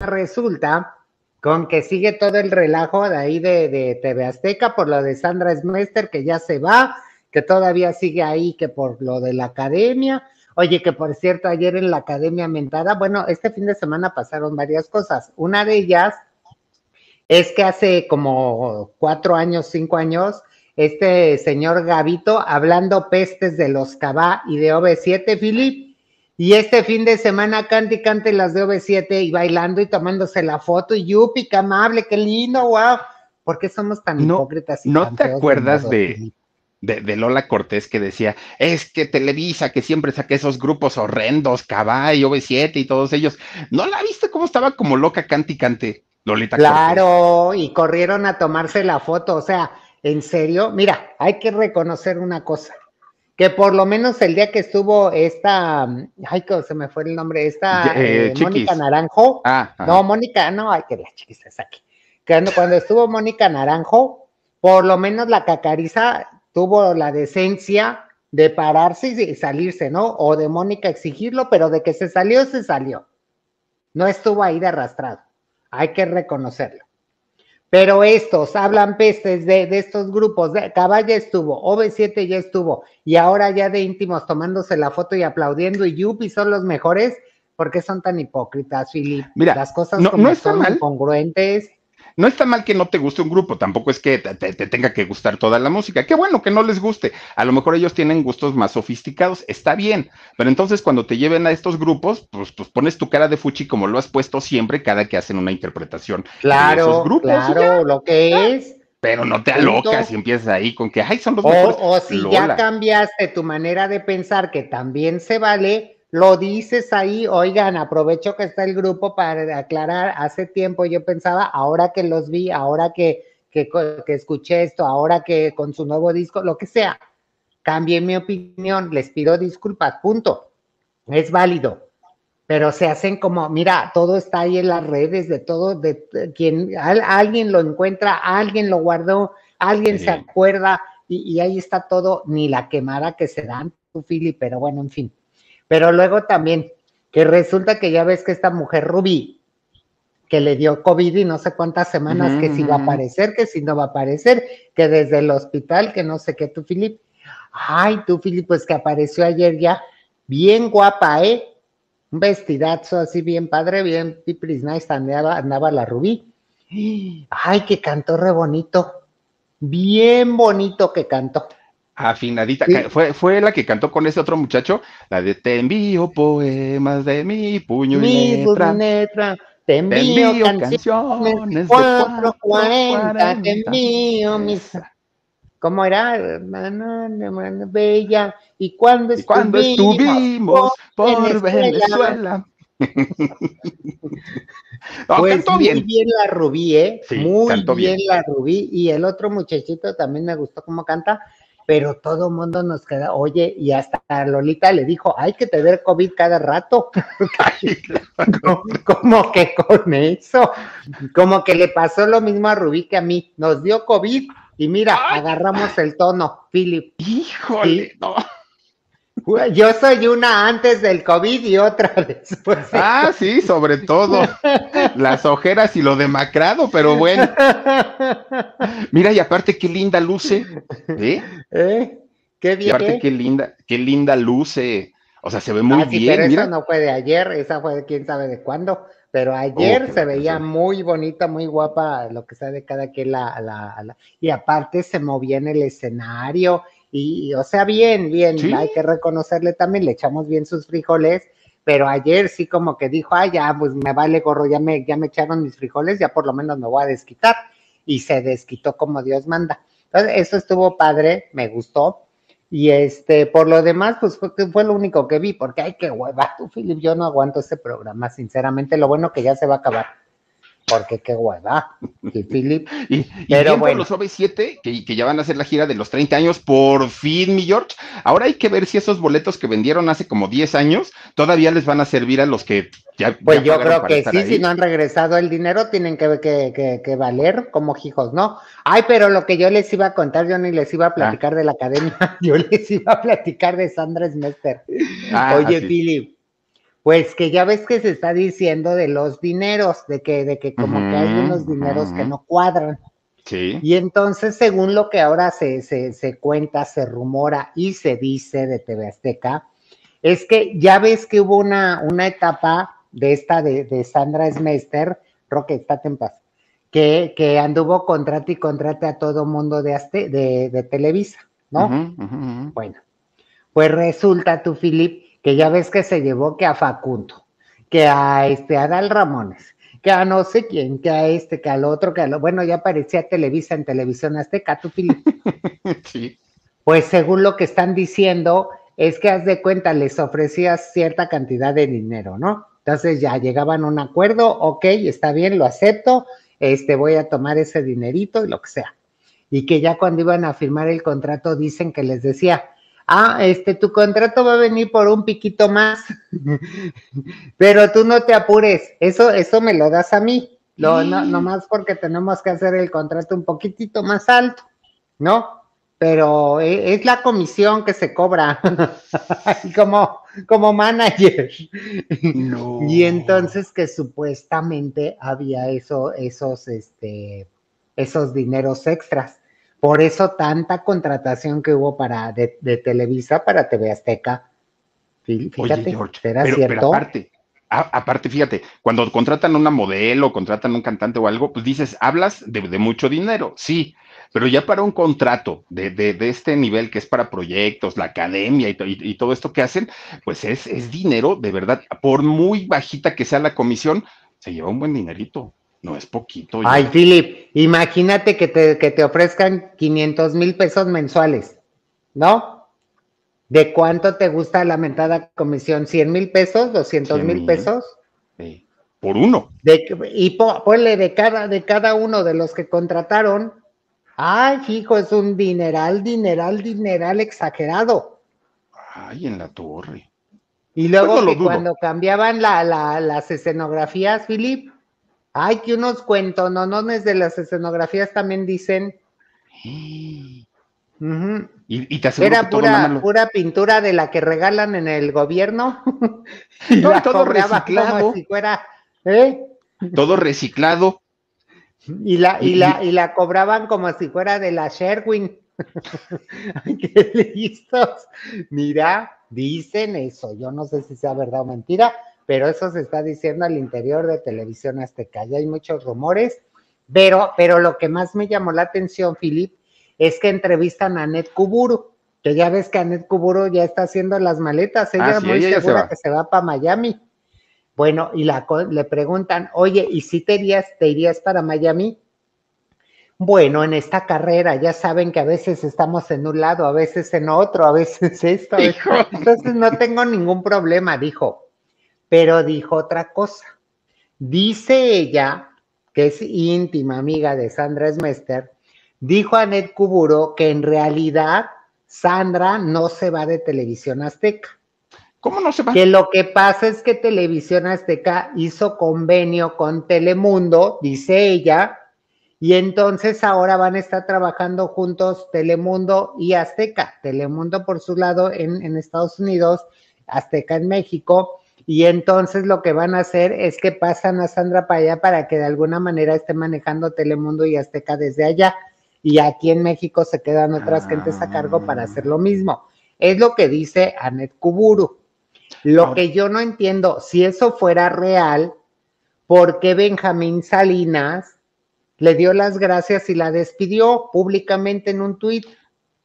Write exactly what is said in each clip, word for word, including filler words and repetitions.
Resulta con que sigue todo el relajo de ahí de, de T V Azteca por lo de Sandra Smester, que ya se va, que todavía sigue ahí, que por lo de la academia. Oye, que por cierto, ayer en la academia mentada, bueno, este fin de semana pasaron varias cosas. Una de ellas es que hace como cuatro años, cinco años, este señor Gavito hablando pestes de los Cabá y de O V siete, Filip. Y este fin de semana cante y cante las de O V siete y bailando y tomándose la foto. Y yupi, qué amable, qué lindo, wow. ¿Por qué somos tan no, hipócritas? Y ¿no te acuerdas de, de, de Lola Cortés que decía, es que Televisa, que siempre saqué esos grupos horrendos, Cabá y O V siete y todos ellos? ¿No la viste cómo estaba como loca cante y cante Lolita Claro, Cortés? Y corrieron a tomarse la foto. O sea, en serio, mira, hay que reconocer una cosa. Que por lo menos el día que estuvo esta, ay, que se me fue el nombre, esta eh, eh, Mónica Naranjo. Ah, no, Mónica, no, ay, que la Chiquis es aquí. Cuando, cuando estuvo Mónica Naranjo, por lo menos la Cacariza tuvo la decencia de pararse y salirse, ¿no? O de Mónica exigirlo, pero de que se salió, se salió. No estuvo ahí de arrastrado. Hay que reconocerlo. Pero estos hablan pestes de, de estos grupos, de Caballa estuvo, O V siete ya estuvo, y ahora ya de íntimos tomándose la foto y aplaudiendo, y yupi, son los mejores. ¿Por qué son tan hipócritas, Filip? Mira, las cosas no, como no está son mal. Incongruentes. No está mal que no te guste un grupo, tampoco es que te, te, te tenga que gustar toda la música. Qué bueno que no les guste. A lo mejor ellos tienen gustos más sofisticados, está bien. Pero entonces cuando te lleven a estos grupos, pues, pues pones tu cara de fuchi como lo has puesto siempre cada que hacen una interpretación. Claro, de esos grupos, claro, ya, lo que ya. es. Pero no te alocas y empiezas ahí con que, ay, son los o, mejores. O si Lola. Ya cambiaste tu manera de pensar, que también se vale... Lo dices ahí, oigan, aprovecho que está el grupo para aclarar, hace tiempo yo pensaba, ahora que los vi, ahora que, que, que escuché esto, ahora que con su nuevo disco, lo que sea, cambié mi opinión, les pido disculpas, punto, es válido, pero se hacen como, mira, todo está ahí en las redes, de todo, de, de quien, al, alguien lo encuentra, alguien lo guardó, alguien sí. se acuerda, y, y ahí está todo, ni la quemada que se dan, tú, Fili, pero bueno, en fin. Pero luego también, que resulta que ya ves que esta mujer Rubí, que le dio COVID y no sé cuántas semanas, mm. que si va a aparecer, que si no va a aparecer, que desde el hospital, que no sé qué, tú, Filip. Ay, tú, Filip, pues que apareció ayer ya, bien guapa, ¿eh? Un vestidazo así bien padre, bien pipris nice, andaba, andaba la Rubí. Ay, que cantó re bonito, bien bonito que cantó. Afinadita, sí. fue, fue la que cantó con ese otro muchacho, la de te envío poemas de mi puño mi y letra, letra. Te, envío te envío canciones cuatro cuarenta, te envío mis... ¿Cómo era? Bella, y cuando y estuvimos, cuando estuvimos por Venezuela. Venezuela. No, pues cantó bien. Muy bien la Rubí, ¿eh? Sí, muy bien, bien la Rubí, y el otro muchachito también me gustó cómo canta. Pero todo mundo nos queda, oye, y hasta Lolita le dijo, hay que tener COVID cada rato. no, como que con eso, como que le pasó lo mismo a Rubí que a mí, nos dio COVID y mira, ¡ay! Agarramos el tono, Filip. Híjole, ¿sí? No. Yo soy una antes del COVID y otra después. Ah, sí, sobre todo. Las ojeras y lo demacrado, pero bueno. Mira, y aparte qué linda luce. ¿Eh? ¿Eh? Qué bien. Y aparte qué linda, qué linda luce. O sea, se ve muy ah, sí, bien. Pero mira. Esa no fue de ayer, esa fue de quién sabe de cuándo. Pero ayer oh, se veía razón. Muy bonita, muy guapa, lo que sea de cada quien. La, la, la. Y aparte se movía en el escenario. Y, y, o sea, bien, bien, ¿sí? Hay que reconocerle también, le echamos bien sus frijoles, pero ayer sí como que dijo, ay, ya, pues me vale gorro, ya me, ya me echaron mis frijoles, ya por lo menos me voy a desquitar, y se desquitó como Dios manda. Entonces, eso estuvo padre, me gustó, y este, por lo demás, pues fue, fue lo único que vi, porque ay, qué hueva, tú, Filip, yo no aguanto ese programa, sinceramente, lo bueno que ya se va a acabar. Porque qué hueva, y Filip. Y, y pero bueno. Los O V siete, que, que ya van a hacer la gira de los treinta años, por fin, mi George. Ahora hay que ver si esos boletos que vendieron hace como diez años, todavía les van a servir a los que ya pues ya yo creo que sí, ahí. Si no han regresado el dinero, tienen que, que, que, que valer como hijos, ¿no? Ay, pero lo que yo les iba a contar, yo ni les iba a platicar ah. de la academia, yo les iba a platicar de Sandra Smester. Ah, Oye, Filip. Pues que ya ves que se está diciendo de los dineros, de que, de que como uh-huh, que hay unos dineros uh-huh. que no cuadran. Sí. Y entonces, según lo que ahora se, se, se cuenta, se rumora y se dice de T V Azteca, es que ya ves que hubo una, una etapa de esta de, de Sandra Smester, Roque, estate en paz, que, que anduvo contrate y contrate a todo mundo de, Azte, de, de Televisa, ¿no? Uh-huh, uh-huh, uh-huh. Bueno, pues resulta tú, Filip, que ya ves que se llevó que a Facundo, que a este Adal Ramones, que a no sé quién, que a este, que al otro, que a lo... Bueno, ya aparecía Televisa en Televisión Azteca, tú, Filipe. Sí. Pues según lo que están diciendo, es que haz de cuenta, les ofrecías cierta cantidad de dinero, ¿no? Entonces ya llegaban a un acuerdo, ok, está bien, lo acepto, este, voy a tomar ese dinerito y lo que sea. Y que ya cuando iban a firmar el contrato, dicen que les decía... Ah, este, tu contrato va a venir por un piquito más, pero tú no te apures, eso, eso me lo das a mí, lo, sí. no, nomás porque tenemos que hacer el contrato un poquitito más alto, ¿no? Pero es la comisión que se cobra como, como manager. No. Y entonces que supuestamente había eso, esos, este, esos dineros extras. Por eso tanta contratación que hubo para de, de Televisa para T V Azteca. Fíjate, oye, George, ¿será pero, cierto? Pero aparte, a, aparte, fíjate, cuando contratan una modelo, contratan un cantante o algo, pues dices, hablas de, de mucho dinero, sí, pero ya para un contrato de, de, de este nivel que es para proyectos, la academia y, y, y todo esto que hacen, pues es, es dinero, de verdad, por muy bajita que sea la comisión, se lleva un buen dinerito. No es poquito. Ya. Ay, Filip, imagínate que te, que te ofrezcan quinientos mil pesos mensuales, ¿no? ¿De cuánto te gusta la mentada comisión? ¿cien mil pesos? ¿doscientos mil pesos? Sí. Por uno. De, y po, ponle de cada, de cada uno de los que contrataron. Ay, hijo, es un dineral, dineral, dineral exagerado. Ay, en la torre. Y luego pues no que cuando cambiaban la, la, las escenografías, Filip, ay, que unos cuentos, no, no, desde las escenografías también dicen. Sí. Uh-huh. ¿Y, y te aseguro era que todo pura, lo... pura pintura de la que regalan en el gobierno. Y no, la todo reciclado. Como si fuera, ¿eh? Todo reciclado. Y la, y, y, la, y la cobraban como si fuera de la Sherwin. Ay, qué listos. Mira, dicen eso. Yo no sé si sea verdad o mentira. Pero eso se está diciendo al interior de Televisión Azteca. Ya hay muchos rumores, pero, pero lo que más me llamó la atención, Filip, es que entrevistan a Anette Cuburu, que ya ves que Anette Cuburu ya está haciendo las maletas, ella ah, sí, muy ella segura se que se va para Miami. Bueno, y la, le preguntan, oye, ¿y si te irías, te irías para Miami? Bueno, en esta carrera ya saben que a veces estamos en un lado, a veces en otro, a veces esto. A veces... Entonces no tengo ningún problema, dijo. Pero dijo otra cosa. Dice ella, que es íntima amiga de Sandra Smester, dijo a Anette Cuburu que en realidad Sandra no se va de Televisión Azteca. ¿Cómo no se va? Que lo que pasa es que Televisión Azteca hizo convenio con Telemundo, dice ella, y entonces ahora van a estar trabajando juntos Telemundo y Azteca. Telemundo por su lado en, en Estados Unidos, Azteca en México. Y entonces lo que van a hacer es que pasan a Sandra para allá para que de alguna manera esté manejando Telemundo y Azteca desde allá. Y aquí en México se quedan otras ah. gentes a cargo para hacer lo mismo. Es lo que dice Anette Cuburu. Lo Ahora, que yo no entiendo, si eso fuera real, ¿por qué Benjamín Salinas le dio las gracias y la despidió públicamente en un tuit?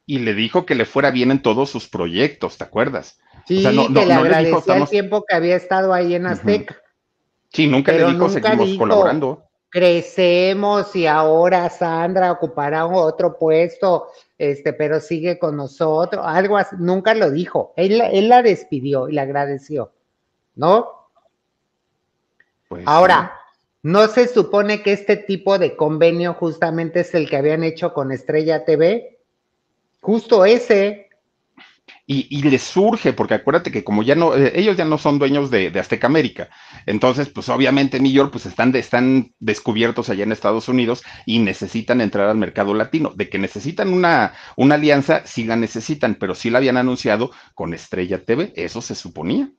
Y le dijo que le fuera bien en todos sus proyectos, ¿te acuerdas? Sí, o sea, no, que no, le no agradecía le dijo, estamos... el tiempo que había estado ahí en Azteca. Uh-huh. Sí, nunca pero le dijo, nunca seguimos dijo, colaborando. Crecemos y ahora Sandra ocupará otro puesto, este, pero sigue con nosotros, algo así, nunca lo dijo. Él, él la despidió y le agradeció, ¿no? Pues, ahora, sí. ¿No se supone que este tipo de convenio justamente es el que habían hecho con Estrella T V? Justo ese... Y, y les surge, porque acuérdate que como ya no, eh, ellos ya no son dueños de, de Azteca América, entonces pues obviamente New York pues están, de, están descubiertos allá en Estados Unidos y necesitan entrar al mercado latino, de que necesitan una, una alianza, sí la necesitan, pero sí la habían anunciado con Estrella T V, eso se suponía.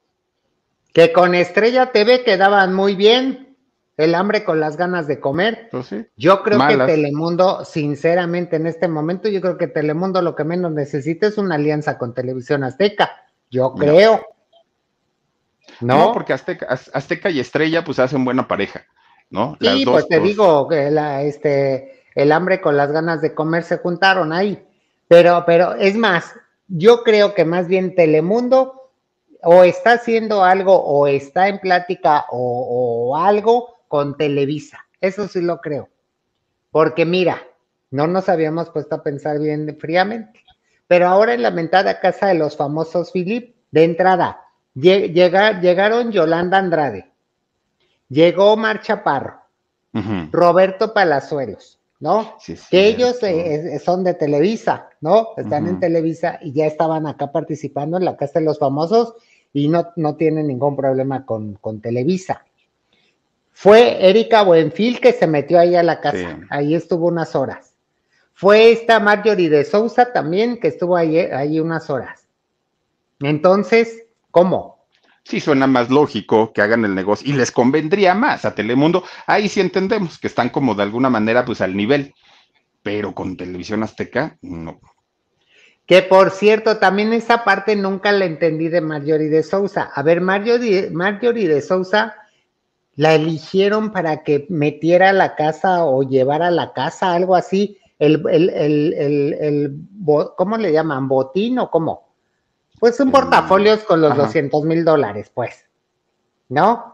Que con Estrella T V quedaban muy bien, el hambre con las ganas de comer. Pues sí, yo creo malas. Que Telemundo, sinceramente, en este momento, yo creo que Telemundo lo que menos necesita es una alianza con Televisión Azteca, yo creo. No, no, no porque Azteca, Azteca y Estrella, pues hacen buena pareja, ¿no? Las sí, dos, pues te dos. digo, que la, este, el hambre con las ganas de comer se juntaron ahí. Pero, pero, es más, yo creo que más bien Telemundo... o está haciendo algo, o está en plática, o, o algo con Televisa. Eso sí lo creo. Porque mira, no nos habíamos puesto a pensar bien fríamente. Pero ahora en la mentada Casa de los Famosos, Philip, de entrada, lleg llega llegaron Yolanda Andrade, llegó Marcha Parro, uh-huh. Roberto Palazuelos, ¿no? Sí, sí, que ellos eh, son de Televisa, ¿no? Están uh-huh. en Televisa y ya estaban acá participando en la Casa de los Famosos, y no, no tiene ningún problema con, con Televisa. Fue Erika Buenfil, que se metió ahí a la casa, sí. ahí estuvo unas horas. Fue esta Marjorie de Sousa también, que estuvo ahí, ahí unas horas. Entonces, ¿cómo? Sí, suena más lógico que hagan el negocio, y les convendría más a Telemundo. Ahí sí entendemos que están como de alguna manera pues al nivel, pero con Televisión Azteca, no. Que por cierto, también esa parte nunca la entendí de Marjorie de Sousa. A ver, Marjorie, Marjorie de Sousa la eligieron para que metiera la casa o llevara la casa, algo así. El, el, el, el, el, ¿Cómo le llaman? ¿Botín o cómo? Pues un portafolio con los doscientos mil dólares, pues. ¿No?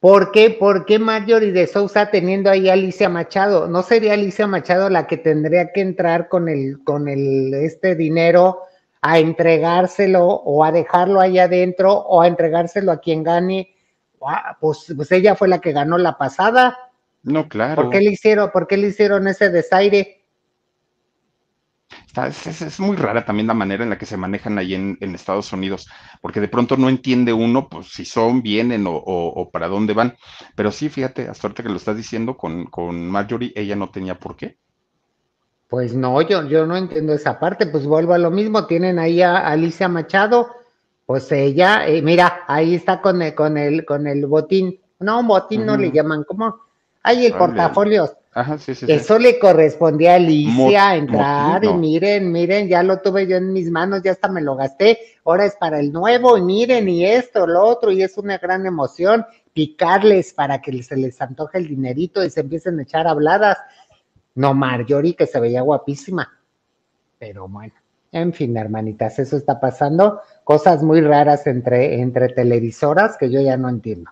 ¿Por qué? ¿Por qué Marjorie de Sousa teniendo ahí a Alicia Machado? ¿No sería Alicia Machado la que tendría que entrar con el, con el este dinero a entregárselo o a dejarlo ahí adentro o a entregárselo a quien gane? Ah, pues, pues ella fue la que ganó la pasada. No, claro. ¿Por qué le hicieron, por qué le hicieron ese desaire? Está, es, es muy rara también la manera en la que se manejan ahí en, en Estados Unidos, porque de pronto no entiende uno pues, si son, vienen o, o, o para dónde van. Pero sí, fíjate, hasta ahorita que lo estás diciendo con, con Marjorie, ella no tenía por qué. Pues no, yo, yo no entiendo esa parte, pues vuelvo a lo mismo, tienen ahí a Alicia Machado, pues ella, eh, mira, ahí está con el, con el, con el botín, no, botín uh-huh. no le llaman, ¿cómo? Ahí el vale. portafolios. Ajá, sí, sí, eso sí. le correspondía a Alicia Mot entrar motivo. Y miren, miren, ya lo tuve yo en mis manos, ya hasta me lo gasté, ahora es para el nuevo y miren y esto, lo otro, y es una gran emoción picarles para que se les antoje el dinerito y se empiecen a echar habladas. No, Marjorie, que se veía guapísima, pero bueno, en fin, hermanitas, eso está pasando, cosas muy raras entre, entre televisoras que yo ya no entiendo.